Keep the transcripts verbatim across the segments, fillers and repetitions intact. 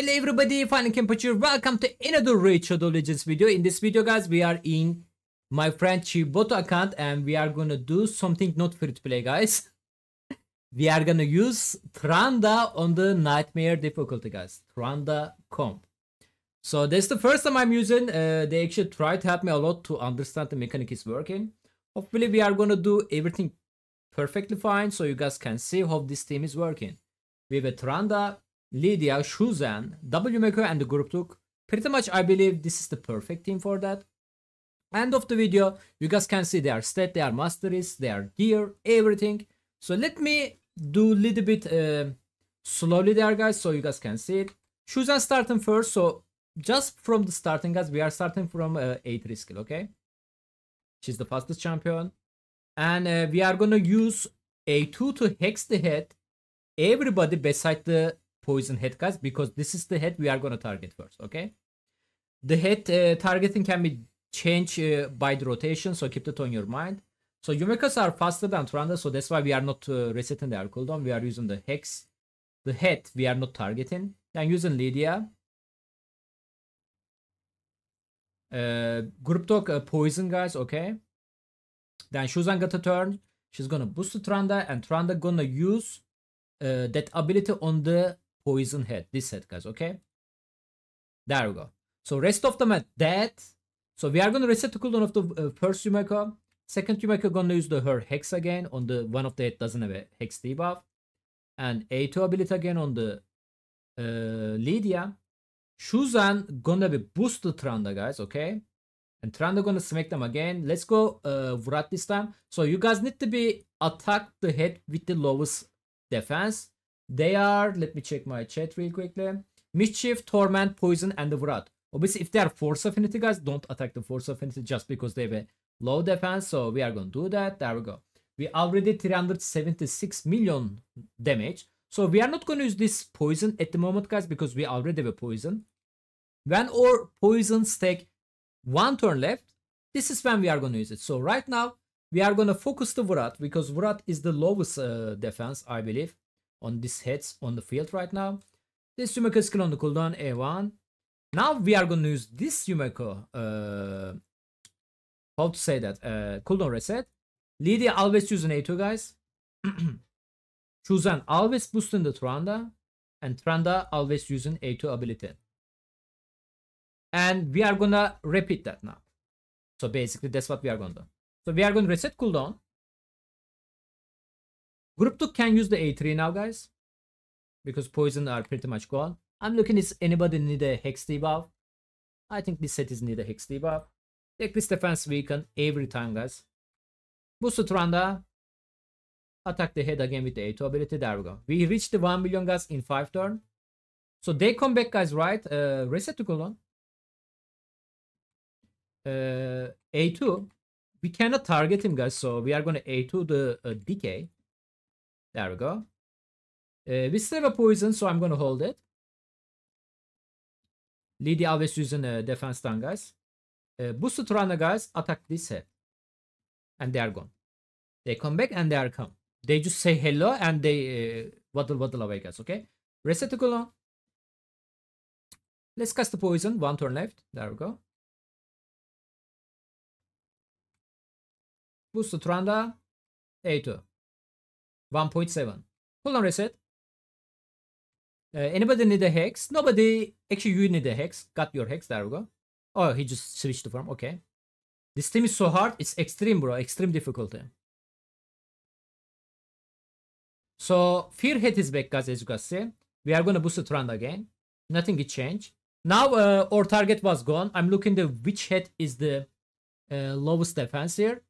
Hello everybody, finalKenpachi. Welcome to another Raid: Shadow Legends video. In this video, guys, we are in my friend Chiboto account and we are gonna do something not free to play, guys. We are gonna use Trunda on the Nightmare difficulty, guys. Trunda comp. So that's the first time I'm using. Uh, they actually tried to help me a lot to understand the mechanic is working. Hopefully, we are gonna do everything perfectly fine, so you guys can see how this team is working. We have a Trunda, Lydia, Shuzen, Wmaker and the Gruptok. Pretty much I believe this is the perfect team for that. End of the video, you guys can see their stat, their masteries, their gear, everything. So let me do a little bit uh, slowly there, guys, so you guys can see it. Shuzen starting first, so just from the starting, guys, we are starting from uh, A three skill, okay? She's the fastest champion. And uh, we are gonna use A two to hex the head. Everybody beside the poison head, guys, because this is the head we are going to target first, okay? The head uh, targeting can be changed uh, by the rotation, so keep that on your mind. So Yumeko's are faster than Trunda, so that's why we are not uh, resetting their cooldown. We are using the hex, the head we are not targeting. I'm using Lydia. Uh, Gruptok uh, poison, guys, okay? Then Shuzen got a turn. She's going to boost the Trunda, and Trunda going to use uh, that ability on the poison head, this head, guys, okay? There we go. So rest of them at that. So we are going to reset the cooldown of the uh, first Yumeko. Second Yumeko going to use the her hex again on the one of the head doesn't have a hex debuff. And A two ability again on the uh, Lydia. Shuzen going to be boosted Trunda, guys, okay? And Trunda going to smack them again. Let's go uh, Vrat this time. So you guys need to be attack the head with the lowest defense. They are, let me check my chat real quickly. Mischief, Torment, Poison, and the Vrat. Obviously, if they are Force Affinity, guys, don't attack the Force Affinity just because they have a low defense. So we are going to do that. There we go. We already three hundred seventy-six million damage. So we are not going to use this Poison at the moment, guys, because we already have a Poison. When our Poisons take one turn left, this is when we are going to use it. So right now, we are going to focus the Vrat because Vrat is the lowest uh, defense, I believe, on these heads on the field right now. This Yumeko skill on the cooldown, A one. Now we are going to use this Yumeko, uh, how to say that, uh, cooldown reset. Lydia always using A two, guys. Shuzen always boosting the Trunda, and Trunda always using A two ability. And we are going to repeat that now. So basically that's what we are going to do. So we are going to reset cooldown. Gruptok can use the A three now, guys, because poison are pretty much gone. I'm looking if anybody need a hex debuff. I think this set is need a hex debuff. Take this defense weaken every time, guys. Boost Trunda. Attack the head again with the A two ability. There we go. We reached the one million, guys, in five turn. So they come back, guys, right? Uh, reset to cooldown. Uh, A two. We cannot target him, guys, so we are going to A two the uh, decay. There we go. Uh, we still have a poison, so I'm going to hold it. Lydia always using a defense stun, guys. Uh, Boost Trunda, guys, attack this head. And they are gone. They come back and they are come. They just say hello and they uh, waddle waddle away, guys, okay? Reset the cooldown. Let's cast the poison. One turn left. There we go. Boost Trunda. A two. one point seven. Cooldown reset. Uh, anybody need a hex? Nobody. Actually, you need a hex. Got your hex. There we go. Oh, he just switched the form. Okay. This team is so hard. It's extreme, bro. Extreme difficulty. So, Fear Head is back, guys, as you guys see. We are going to boost the Trunda again. Nothing is changed. Now, uh, our target was gone. I'm looking the which head is the uh, lowest defense here.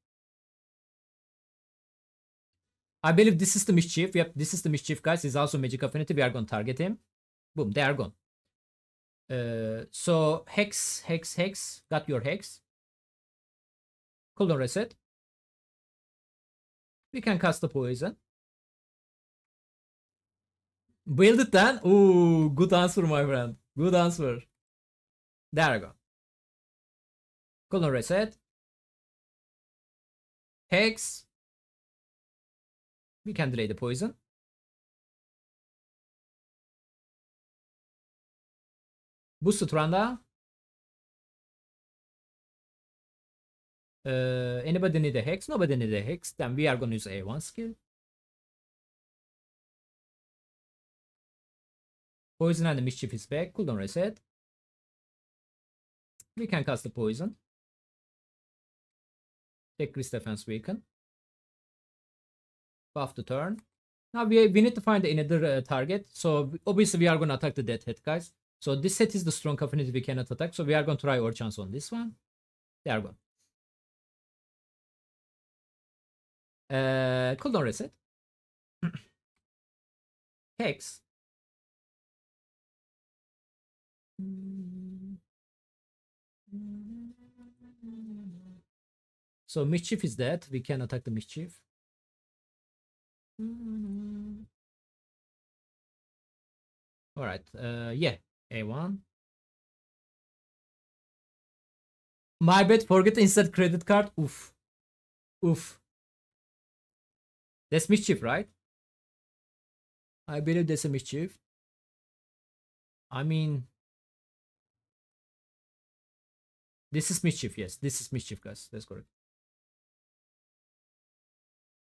I believe this is the Mischief. Yep, this is the Mischief, guys. It's also Magic Affinity. We are going to target him. Boom, they are gone. Uh, so, Hex, Hex, Hex. Got your Hex. Cooldown reset. We can cast the Poison. Build it then. Ooh, good answer, my friend. Good answer. There we go. Cooldown reset. Hex. We can delay the poison. Boost to Trunda. Uh, anybody need a hex? Nobody need a hex. Then we are gonna use A one skill. Poison and the mischief is back. Cooldown reset. We can cast the poison. Take Chris defense weaken. Buff the turn. Now we, we need to find another uh, target. So obviously we are gonna attack the death head guys. So this set is the strong affinity we cannot attack. So we are gonna try our chance on this one. There we go. Uh, cooldown reset. Hex. So mischief is dead. We can attack the mischief. All right. Uh, yeah. A one. My bad. Forget to insert credit card. Oof. Oof. That's mischief, right? I believe that's a mischief. I mean, this is mischief. Yes, this is mischief, guys. That's correct.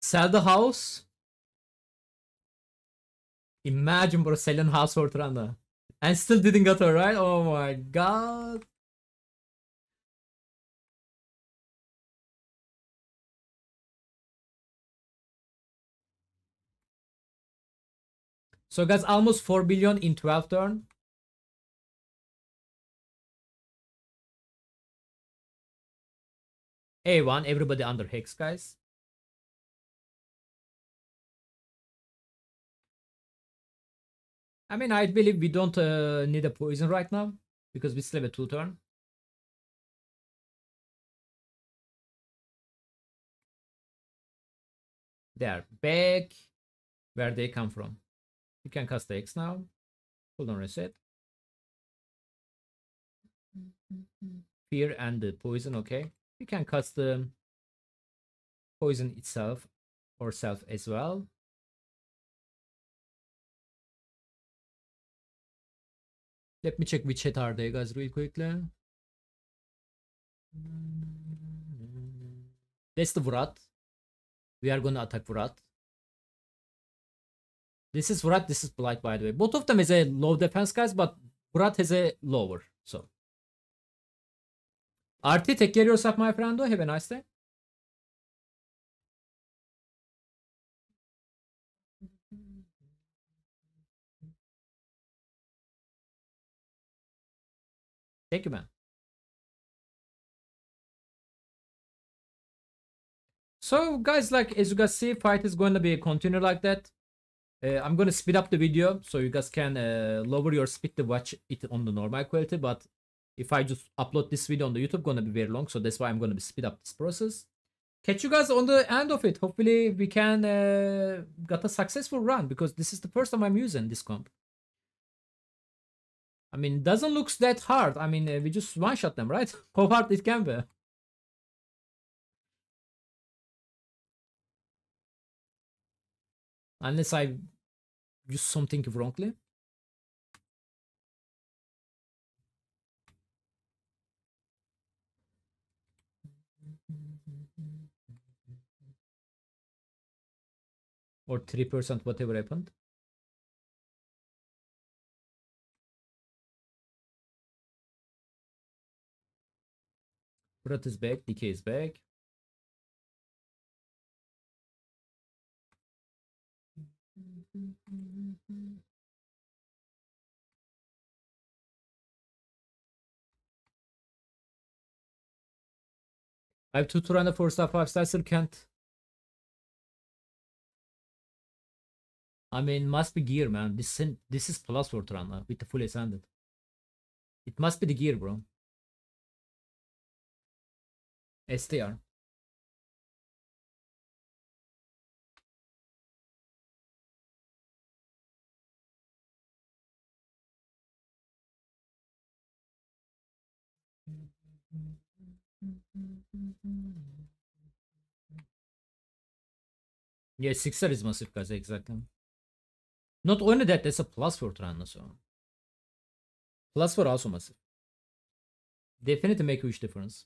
Sell the house. Imagine bro selling house for Trunda and still didn't get her right. Oh my god. So guys, almost four billion in twelve turn. A one, everybody under hex, guys. I mean, I believe we don't uh, need a poison right now because we still have a two turn. They are back where they come from. You can cast the X now. Hold on, reset. Fear and the poison, okay. You can cast the poison itself or self as well. Let me check which hit are they guys real quickly. That's the Vrat. We are gonna attack Vrat. This is Vrat, this is Blight, by the way. Both of them is a low defense, guys, but Vrat has a lower, so. R T, take care of yourself, my friend. Have a nice day. Thank you, man. So, guys, like, as you guys see, fight is going to be a continue like that. Uh, I'm going to speed up the video so you guys can uh, lower your speed to watch it on the normal quality. But if I just upload this video on the YouTube, going to be very long. So that's why I'm going to speed up this process. Catch you guys on the end of it. Hopefully we can uh, get a successful run because this is the first time I'm using this comp. I mean, it doesn't look that hard. I mean, uh, we just one-shot them, right? How hard it can be. Unless I use something wrongly. Or three percent, whatever happened. Vrat is back, D K is back. I have two Trunda four star five star, still can't. I mean, must be gear, man. This this is plus for Trunda with the full ascended. It must be the gear, bro. S T R. Yeah, sixer is massive, guys. Exactly. Not only that, there's a plus for Trunda, so Plus for also massive. Definitely make a huge difference.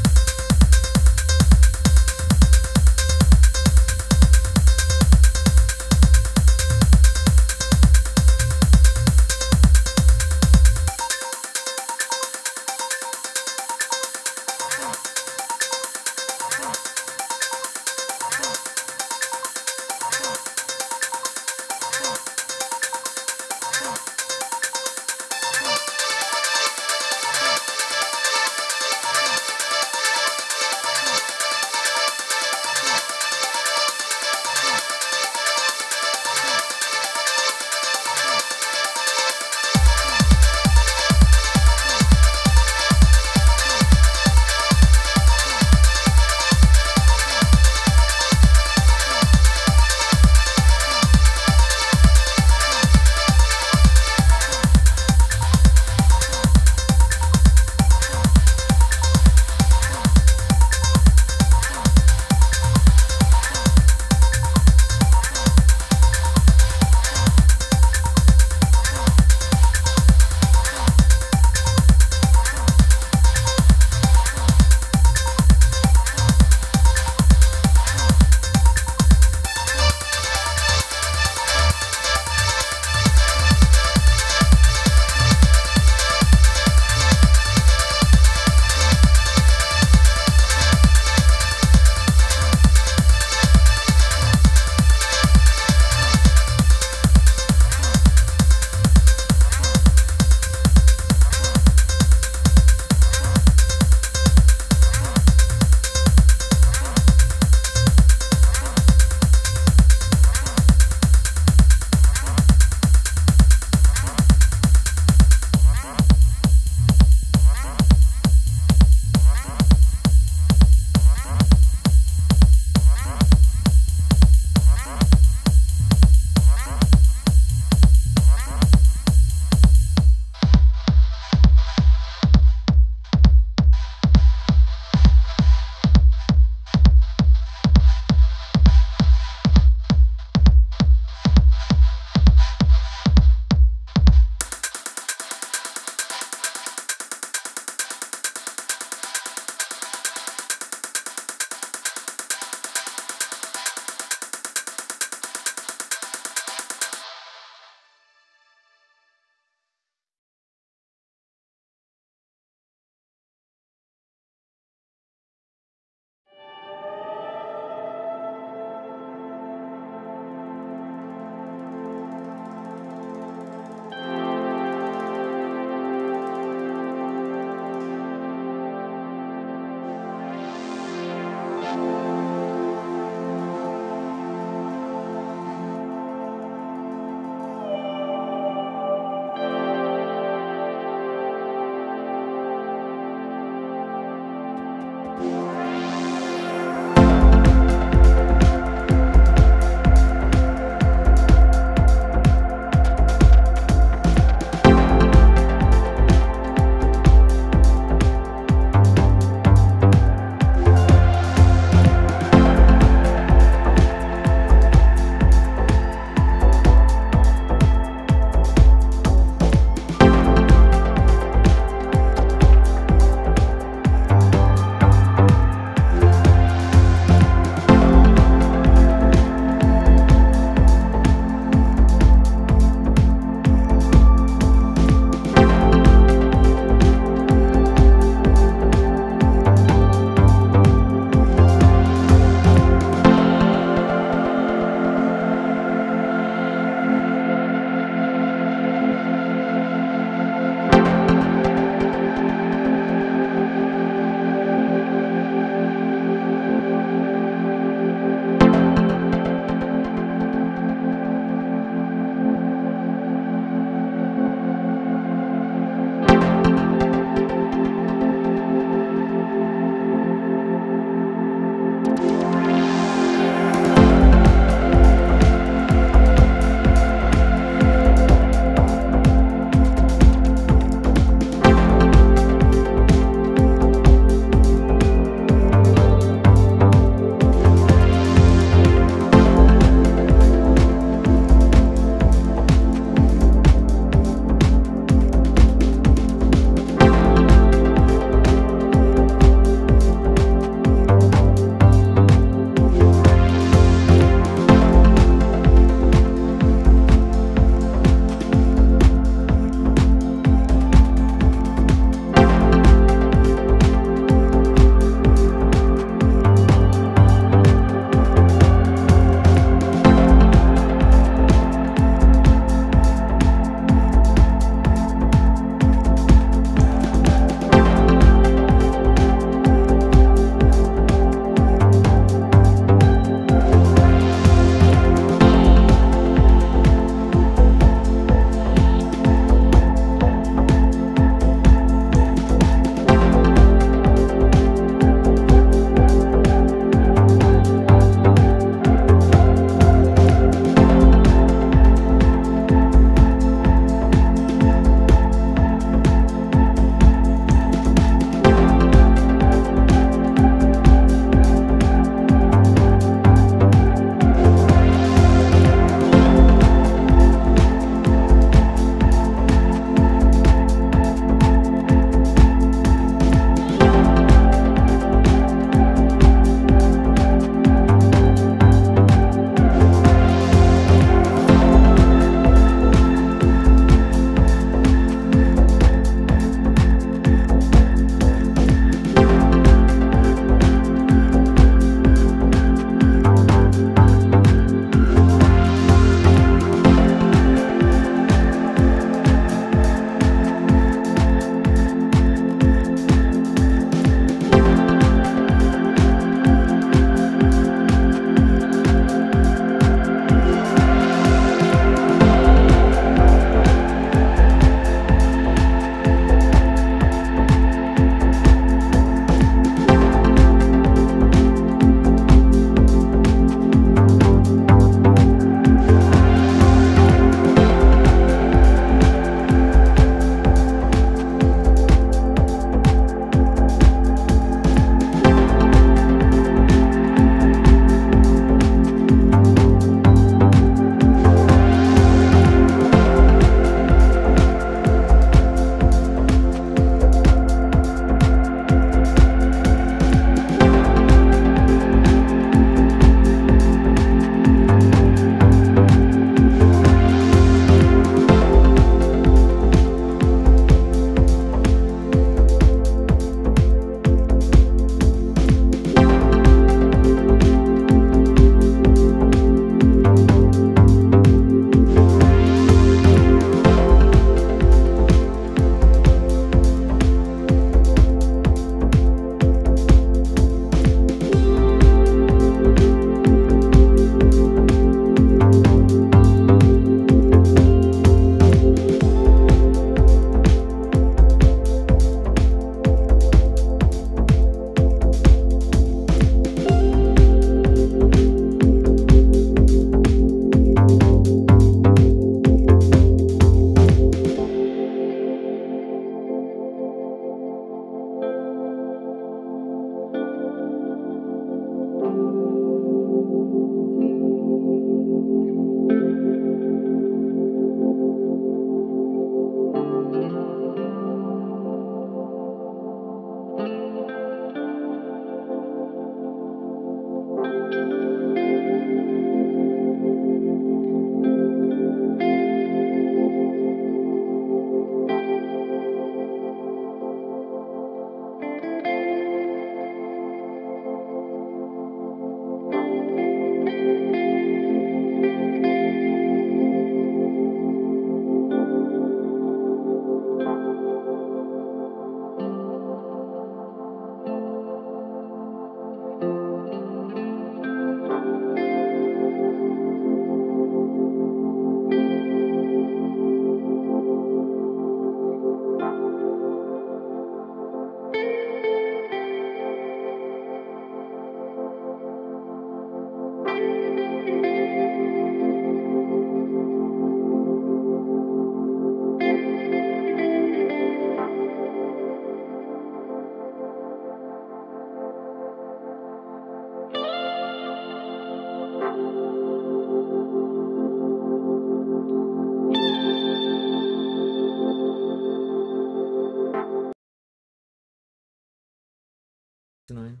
sixty-nine.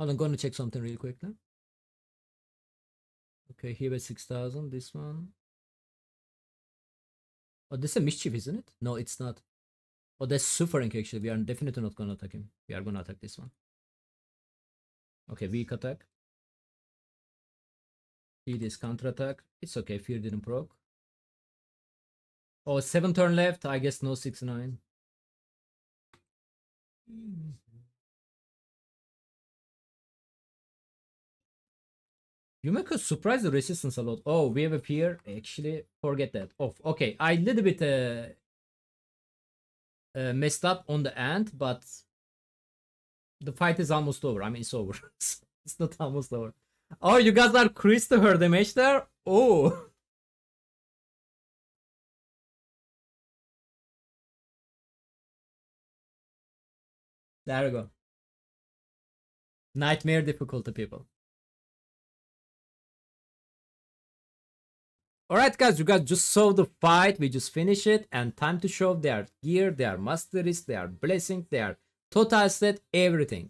I'm gonna check something real quick then. Okay, here was six thousand, this one. Oh, this is a mischief, isn't it? No, it's not. Oh, that's super rank actually. We are definitely not gonna attack him. We are gonna attack this one. Okay, weak attack. Fear is counter-attack. It's okay, fear didn't proc. Oh, seven turn left. I guess no six nine. Mm-hmm. Yumeko surprised the resistance a lot. Oh, we have a fear. Actually, forget that. Off. Oh, okay, I little bit uh, uh, messed up on the end, but the fight is almost over. I mean, it's over. It's not almost over. Oh, you guys are crazy to her damage there. Oh. There we go. Nightmare difficulty, people. Alright guys, you guys just saw the fight, we just finished it, and time to show their gear, their masteries, their blessing, their total set, everything.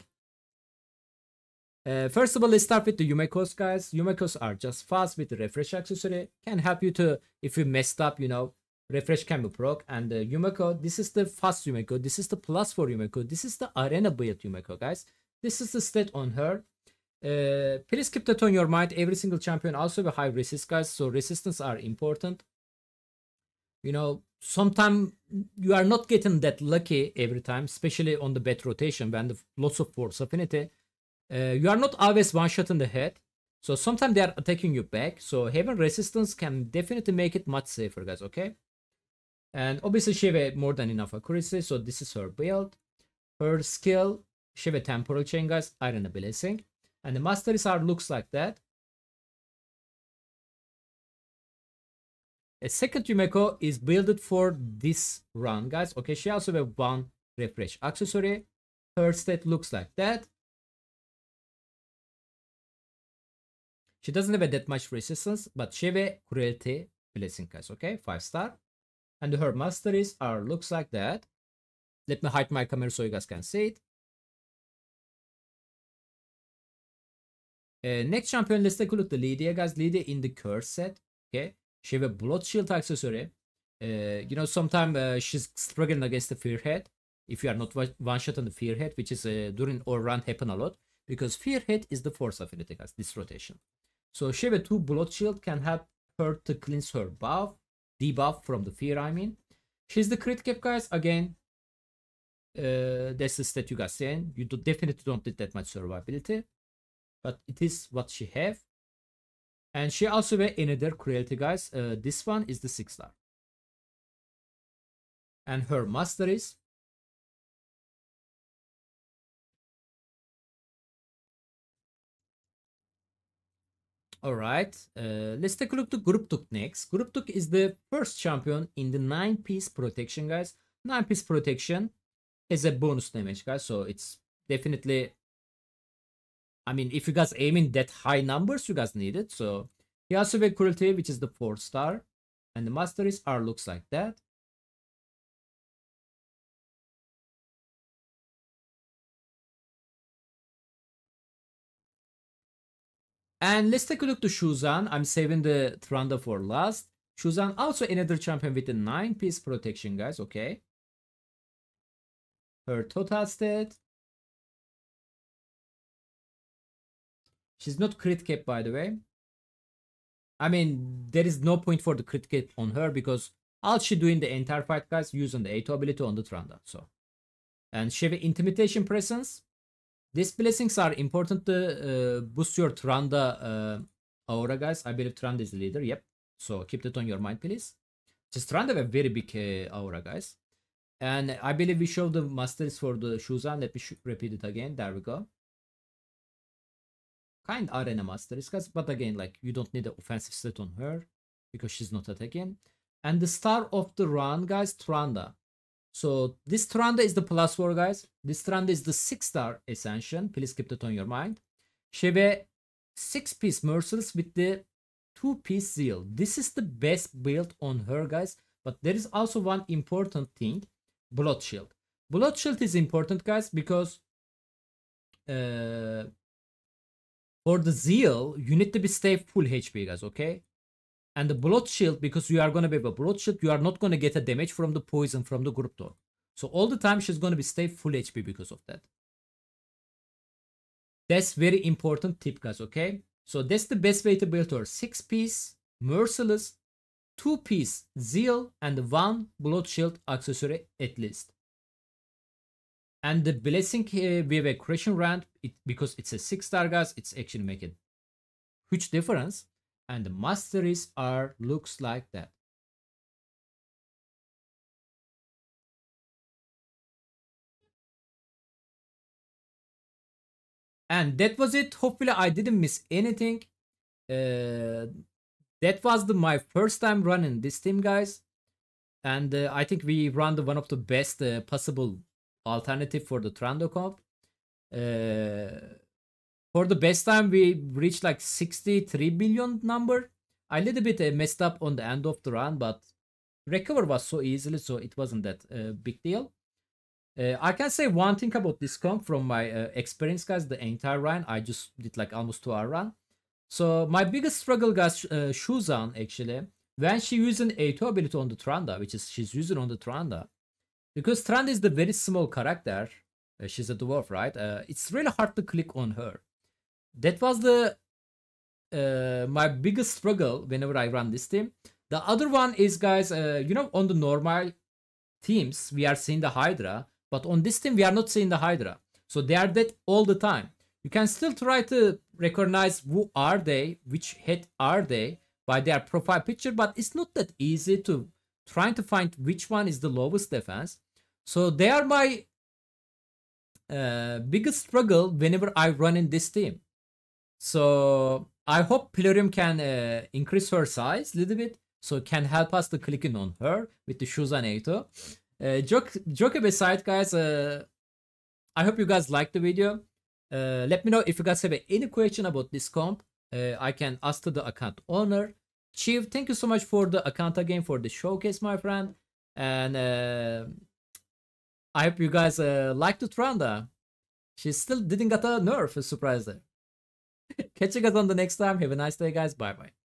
Uh, first of all, let's start with the Yumekos guys. Yumekos are just fast with the refresh accessory, can help you to, if you messed up, you know, refresh can be proc, and the Yumeko, this is the fast Yumeko, this is the plus for Yumeko, this is the arena build Yumeko guys, this is the stat on her. Uh, please keep that on your mind. Every single champion also have a high resist guys, so resistance are important. You know, sometimes you are not getting that lucky every time, especially on the bet rotation when the lots of force affinity. Uh, you are not always one shot in the head, so sometimes they are attacking you back, so having resistance can definitely make it much safer guys. Okay, and obviously she have more than enough accuracy, so this is her build. Her skill, she have a temporal chain guys, iron blessing. And the masteries are looks like that. A second Yumeko is built for this run, guys. Okay, she also have one refresh accessory. Her stat looks like that. She doesn't have that much resistance, but she have cruelty blessing, guys. Okay, five star. And her masteries are looks like that. Let me hide my camera so you guys can see it. Uh, next champion, let's take a look at the Lydia guys. Lydia in the curse set. Okay, she have a blood shield accessory. Uh, you know, sometimes uh, she's struggling against the fear head. If you are not one shot on the fear head, which is uh, during or run happen a lot, because fear head is the force affinity guys. This rotation, so she have a two blood shield can help her to cleanse her buff debuff from the fear. I mean, she's the crit cap guys again. Uh, that's the stat you guys saying. You do definitely don't need that much survivability. But it is what she have. And she also have another cruelty guys. Uh, this one is the six star. And her masteries. Alright. Uh, let's take a look to Gruptok next. Gruptok is the first champion in the nine piece protection guys. nine piece protection is a bonus damage guys. So it's definitely... I mean, if you guys aiming that high numbers, you guys need it. So he also have cruelty, which is the four star, and the masteries are looks like that. And let's take a look to Shuzen. I'm saving the Trunda for last. Shuzen also another champion with a nine piece protection, guys. Okay. Her total stat. She's not crit cap, by the way. I mean, there is no point for the crit cap on her because all she do in the entire fight, guys, using the A two ability on the Trunda. So, and she have intimidation presence. These blessings are important to uh, boost your Trunda uh, aura, guys. I believe Trunda is the leader. Yep. So keep that on your mind, please. Just Trunda have a very big uh, aura, guys. And I believe we show the masteries for the Shuzen. Let me sh repeat it again. There we go. Kind arena masteries guys, but again, like, you don't need an offensive stat on her because she's not attacking. And the star of the run guys, Trunda. So this Trunda is the plus four guys. This Trunda is the six star ascension. Please keep that on your mind. She have a six piece merciless with the two piece zeal. This is the best build on her guys, but there is also one important thing, blood shield. Blood Shield is important, guys, because uh, for the Zeal, you need to be stay full H P, guys, okay? And the Blood Shield, because you are going to be a Blood Shield, you are not going to get a damage from the poison from the Gruptok. So all the time she's going to be stay full H P because of that. That's very important tip, guys, okay? So that's the best way to build her. six piece, Merciless, two piece Zeal, and one Blood Shield accessory at least. And the blessing here, we have a crushing rant, it, because it's a six star, guys, it's actually making huge difference. And the masteries are looks like that. And that was it. Hopefully I didn't miss anything. Uh, that was the, my first time running this team, guys. And uh, I think we run the one of the best uh, possible alternative for the Trunda comp. Uh, for the best time we reached like sixty-three billion number. I little bit uh, messed up on the end of the run, but recover was so easily, so it wasn't that uh, big deal. Uh, I can say one thing about this comp from my uh, experience, guys. The entire run I just did like almost two hour run. So my biggest struggle, guys, uh, Shuzen actually, when she using A two ability on the Trunda, which is she's using on the Trunda. Because Trunda is the very small character, uh, she's a dwarf, right? Uh, it's really hard to click on her. That was the uh, my biggest struggle whenever I run this team. The other one is, guys, uh, you know, on the normal teams, we are seeing the Hydra. But on this team, we are not seeing the Hydra. So they are dead all the time. You can still try to recognize who are they, which head are they, by their profile picture. But it's not that easy to... trying to find which one is the lowest defense. So they are my uh, biggest struggle whenever I run in this team. So I hope Plarium can uh, increase her size a little bit, so it can help us to clicking on her with the Shuzen A two. Uh, joke, joke aside, guys, uh, I hope you guys liked the video. Uh, let me know if you guys have any question about this comp. Uh, I can ask to the account owner. Chief, thank you so much for the account again for the showcase, my friend. And uh, I hope you guys uh, liked the Trunda. She still didn't get a nerf, surprise there. Catch you guys on the next time. Have a nice day, guys. Bye-bye.